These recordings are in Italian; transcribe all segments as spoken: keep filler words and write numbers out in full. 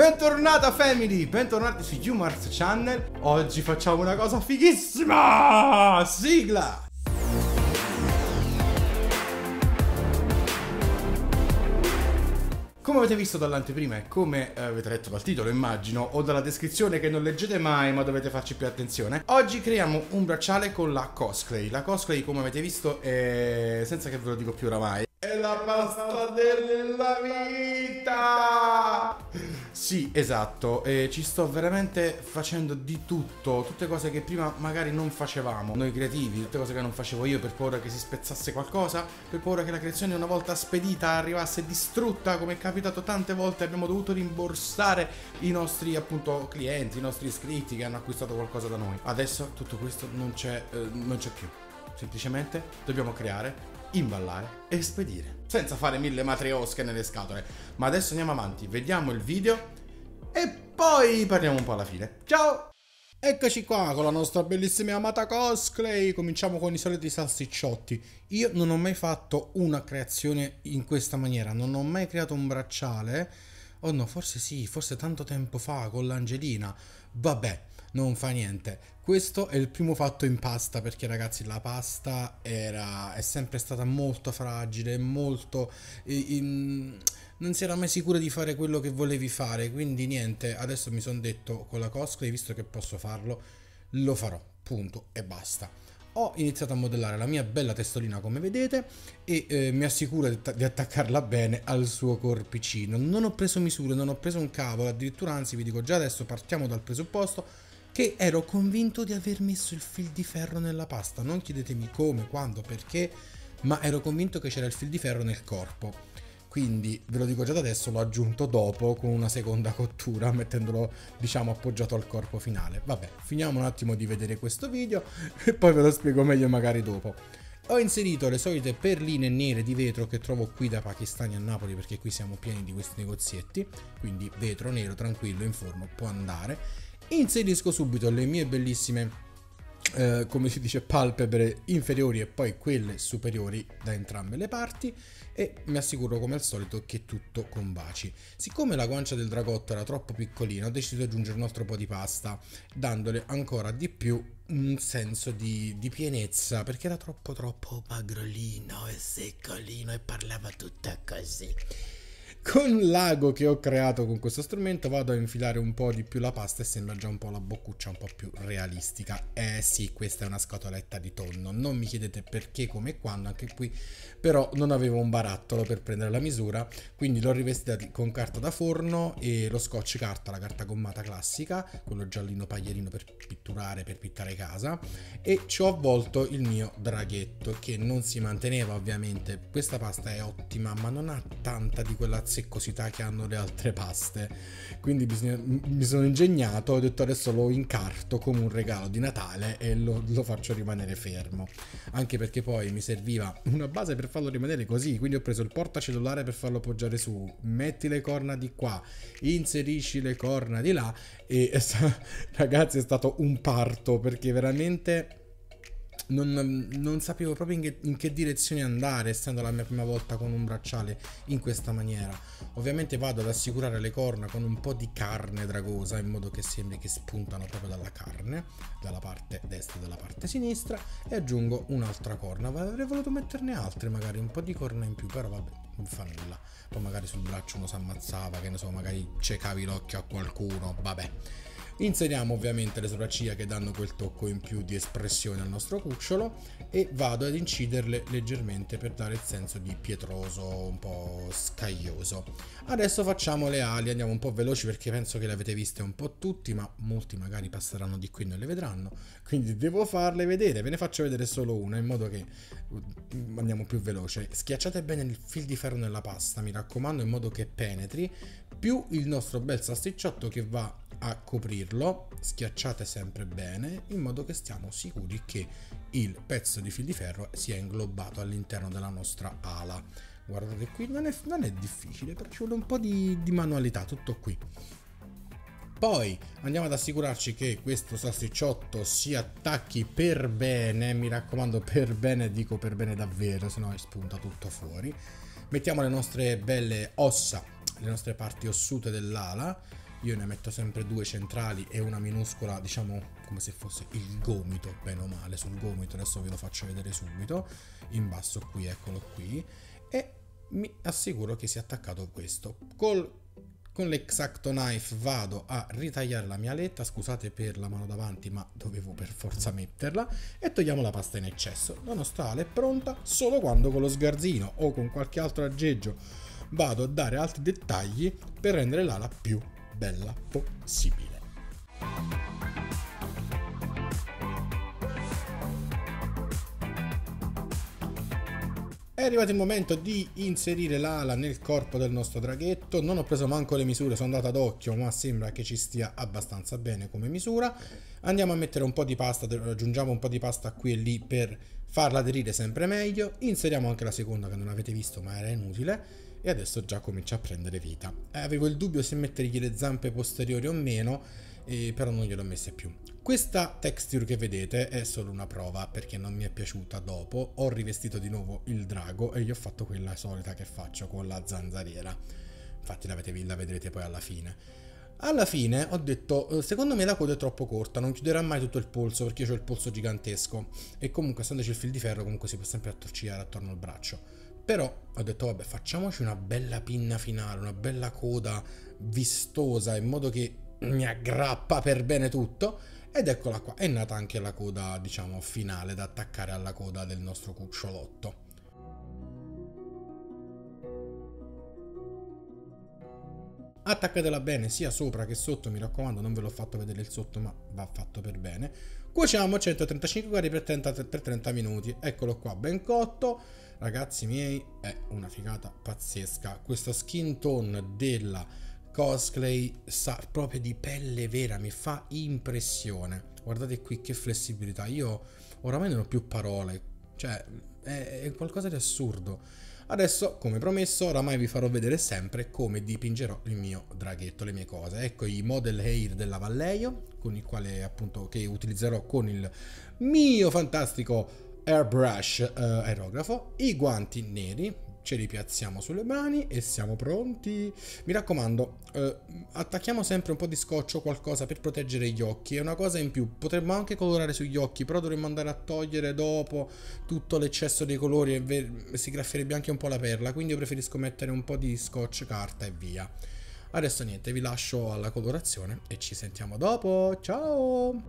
Bentornata family, bentornati su Umarts Channel. Oggi facciamo una cosa fighissima. Sigla. Come avete visto dall'anteprima e come avete letto dal titolo immagino, o dalla descrizione che non leggete mai ma dovete farci più attenzione, oggi creiamo un bracciale con la Cosclay. La Cosclay, come avete visto, è... senza che ve lo dico più oramai, è la pasta della vita! Sì, esatto, e ci sto veramente facendo di tutto, tutte cose che prima magari non facevamo noi creativi, tutte cose che non facevo io per paura che si spezzasse qualcosa, per paura che la creazione una volta spedita arrivasse distrutta, come è capitato tante volte. Abbiamo dovuto rimborsare i nostri appunto clienti, i nostri iscritti che hanno acquistato qualcosa da noi. Adesso tutto questo non c'è, eh, non c'è più, semplicemente dobbiamo creare, imballare e spedire senza fare mille matriosche nelle scatole. Ma adesso andiamo avanti, vediamo il video e poi parliamo un po' alla fine. Ciao! Eccoci qua con la nostra bellissima amata Cosclay. Cominciamo con i soliti salsicciotti. Io non ho mai fatto una creazione in questa maniera, non ho mai creato un bracciale. Oh no, forse sì, forse tanto tempo fa con l'Angelina. Vabbè, non fa niente. Questo è il primo fatto in pasta, perché ragazzi la pasta era, è sempre stata molto fragile, molto... In, non si era mai sicura di fare quello che volevi fare, quindi niente. Adesso mi sono detto con la Cosclay, visto che posso farlo, lo farò, punto e basta. Ho iniziato a modellare la mia bella testolina come vedete e eh, mi assicuro di, di attaccarla bene al suo corpicino. Non ho preso misure, non ho preso un cavolo, addirittura anzi vi dico già adesso, partiamo dal presupposto che ero convinto di aver messo il fil di ferro nella pasta. Non chiedetemi come, quando, perché, ma ero convinto che c'era il fil di ferro nel corpo. Quindi ve lo dico già da adesso, l'ho aggiunto dopo con una seconda cottura, mettendolo diciamo appoggiato al corpo finale. Vabbè, finiamo un attimo di vedere questo video e poi ve lo spiego meglio magari dopo. Ho inserito le solite perline nere di vetro che trovo qui da pakistani a Napoli, perché qui siamo pieni di questi negozietti, quindi vetro nero tranquillo in forno può andare. Inserisco subito le mie bellissime, eh, come si dice, palpebre inferiori e poi quelle superiori da entrambe le parti e mi assicuro come al solito che tutto combaci. Siccome la guancia del dragotto era troppo piccolina, ho deciso di aggiungere un altro po' di pasta, dandole ancora di più un senso di, di pienezza, perché era troppo troppo magrolino e seccolino e parlava tutto così. Con l'ago che ho creato con questo strumento vado a infilare un po' di più la pasta e sembra già un po' la boccuccia un po' più realistica. Eh sì, questa è una scatoletta di tonno, non mi chiedete perché, come e quando, anche qui però non avevo un barattolo per prendere la misura, quindi l'ho rivestita con carta da forno e lo scotch carta, la carta gommata classica, quello giallino paglierino per pitturare, per pittare casa, e ci ho avvolto il mio draghetto che non si manteneva ovviamente. Questa pasta è ottima ma non ha tanta di quella seccosità che hanno le altre paste, quindi bisogna, mi sono ingegnato, ho detto adesso lo incarto come un regalo di Natale e lo, lo faccio rimanere fermo, anche perché poi mi serviva una base per farlo rimanere così, quindi ho preso il portacellulare per farlo poggiare su, metti le corna di qua, inserisci le corna di là e ragazzi è stato un parto, perché veramente Non, non sapevo proprio in che, in che direzione andare, essendo la mia prima volta con un bracciale in questa maniera. Ovviamente vado ad assicurare le corna con un po' di carne dragosa, in modo che sembri che spuntano proprio dalla carne, dalla parte destra e dalla parte sinistra, e aggiungo un'altra corna. Avrei voluto metterne altre, magari un po' di corna in più, però vabbè, non fa nulla. Poi magari sul braccio uno si ammazzava, che ne so, magari ciecavi l'occhio a qualcuno, vabbè. Inseriamo ovviamente le sopracciglia che danno quel tocco in più di espressione al nostro cucciolo e vado ad inciderle leggermente per dare il senso di pietroso, un po' scaglioso. Adesso facciamo le ali, andiamo un po' veloci perché penso che le avete viste un po' tutti, ma molti magari passeranno di qui e non le vedranno, quindi devo farle vedere, ve ne faccio vedere solo una in modo che andiamo più veloce. Schiacciate bene il fil di ferro nella pasta, mi raccomando, in modo che penetri, più il nostro bel salsicciotto che va a coprirlo. Schiacciate sempre bene in modo che stiamo sicuri che il pezzo di fil di ferro sia inglobato all'interno della nostra ala. Guardate qui, non è, non è difficile, però ci vuole un po' di, di manualità, tutto qui. Poi andiamo ad assicurarci che questo salsicciotto si attacchi per bene, mi raccomando per bene, dico per bene davvero, sennò spunta tutto fuori. Mettiamo le nostre belle ossa, le nostre parti ossute dell'ala io ne metto sempre due centrali e una minuscola, diciamo come se fosse il gomito, bene o male, sul gomito, adesso ve lo faccio vedere subito, in basso qui, eccolo qui, e mi assicuro che sia attaccato questo. Col, con l'Xacto Knife vado a ritagliare la mia aletta, scusate per la mano davanti ma dovevo per forza metterla, e togliamo la pasta in eccesso. La nostra ala è pronta solo quando con lo sgarzino o con qualche altro aggeggio vado a dare altri dettagli per rendere l'ala più bella possibile. È arrivato il momento di inserire l'ala nel corpo del nostro draghetto. Non ho preso manco le misure, sono andato ad occhio, ma sembra che ci stia abbastanza bene come misura. Andiamo a mettere un po' di pasta, aggiungiamo un po' di pasta qui e lì per farla aderire sempre meglio. Inseriamo anche la seconda che non avete visto ma era inutile, e adesso già comincia a prendere vita. Eh, avevo il dubbio se mettergli le zampe posteriori o meno, eh, però non gliel'ho messa più. Questa texture che vedete è solo una prova perché non mi è piaciuta. Dopo ho rivestito di nuovo il drago e gli ho fatto quella solita che faccio con la zanzariera, infatti la, avete, la vedrete poi alla fine. Alla fine ho detto, secondo me la coda è troppo corta, non chiuderà mai tutto il polso perché io ho il polso gigantesco e comunque essendoci il fil di ferro comunque si può sempre attorcigliare attorno al braccio. Però ho detto vabbè, facciamoci una bella pinna finale, una bella coda vistosa in modo che mi aggrappa per bene tutto, ed eccola qua, è nata anche la coda, diciamo, finale da attaccare alla coda del nostro cucciolotto. Attaccatela bene sia sopra che sotto, mi raccomando, non ve l'ho fatto vedere il sotto ma va fatto per bene. Cuociamo a centotrentacinque gradi per trenta, per trenta minuti, eccolo qua ben cotto. Ragazzi miei, è una figata pazzesca questo skin tone della Cosclay, sa proprio di pelle vera, mi fa impressione. Guardate qui che flessibilità, io oramai non ho più parole, cioè è, è qualcosa di assurdo. Adesso, come promesso, oramai vi farò vedere sempre come dipingerò il mio draghetto, le mie cose. Ecco i model hair della Vallejo, con il quale appunto che utilizzerò con il mio fantastico airbrush eh, aerografo. I guanti neri, ce li piazziamo sulle mani e siamo pronti. Mi raccomando, eh, attacchiamo sempre un po' di scotch o qualcosa per proteggere gli occhi, è una cosa in più. Potremmo anche colorare sugli occhi, però dovremmo andare a togliere dopo tutto l'eccesso dei colori e si graffierebbe anche un po' la perla, quindi io preferisco mettere un po' di scotch carta e via. Adesso niente, vi lascio alla colorazione e ci sentiamo dopo, ciao!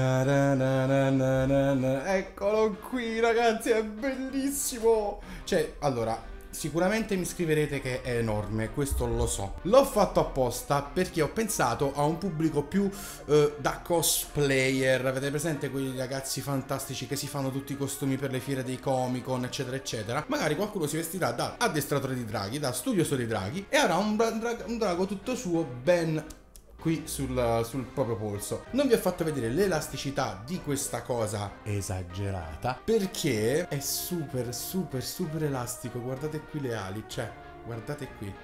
Da da da da da da da. Eccolo qui, ragazzi, è bellissimo. Cioè, allora, sicuramente mi scriverete che è enorme, questo lo so. L'ho fatto apposta perché ho pensato a un pubblico più eh, da cosplayer. Avete presente quei ragazzi fantastici che si fanno tutti i costumi per le fiere dei Comic Con, eccetera eccetera? Magari qualcuno si vestirà da addestratore di draghi, da studioso di draghi, e avrà un, dra un drago tutto suo ben qui sul, sul proprio polso. Non vi ho fatto vedere l'elasticità di questa cosa esagerata perché è super super super elastico. Guardate qui le ali, cioè guardate qui,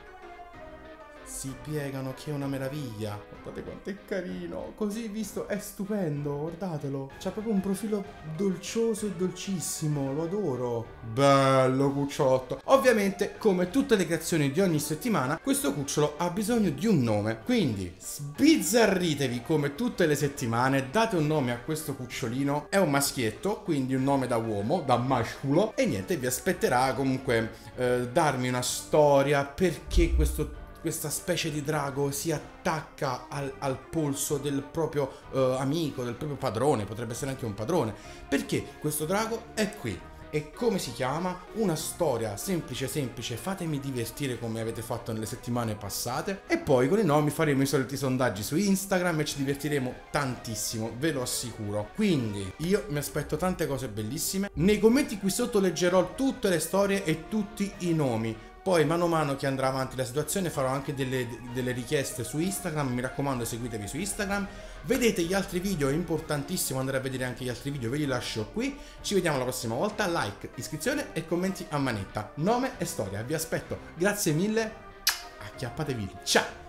si piegano che è una meraviglia. Guardate quanto è carino, così visto è stupendo, guardatelo. C'ha proprio un profilo dolcioso e dolcissimo, lo adoro. Bello cucciotto. Ovviamente, come tutte le creazioni di ogni settimana, questo cucciolo ha bisogno di un nome, quindi sbizzarritevi come tutte le settimane, date un nome a questo cucciolino. È un maschietto, quindi un nome da uomo, da masculo, e niente, vi aspetterà comunque eh, darmi una storia perché questo questa specie di drago si attacca al, al polso del proprio eh, amico, del proprio padrone, potrebbe essere anche un padrone, perché questo drago è qui. E come si chiama? Una storia semplice semplice, fatemi divertire come avete fatto nelle settimane passate, e poi con i nomi faremo i soliti sondaggi su Instagram e ci divertiremo tantissimo, ve lo assicuro. Quindi io mi aspetto tante cose bellissime. Nei commenti qui sotto leggerò tutte le storie e tutti i nomi. Poi mano a mano che andrà avanti la situazione farò anche delle, delle richieste su Instagram, mi raccomando seguitevi su Instagram. Vedete gli altri video, è importantissimo andare a vedere anche gli altri video, ve li lascio qui. Ci vediamo la prossima volta, like, iscrizione e commenti a manetta. Nome e storia, vi aspetto. Grazie mille, acchiappatevi, ciao!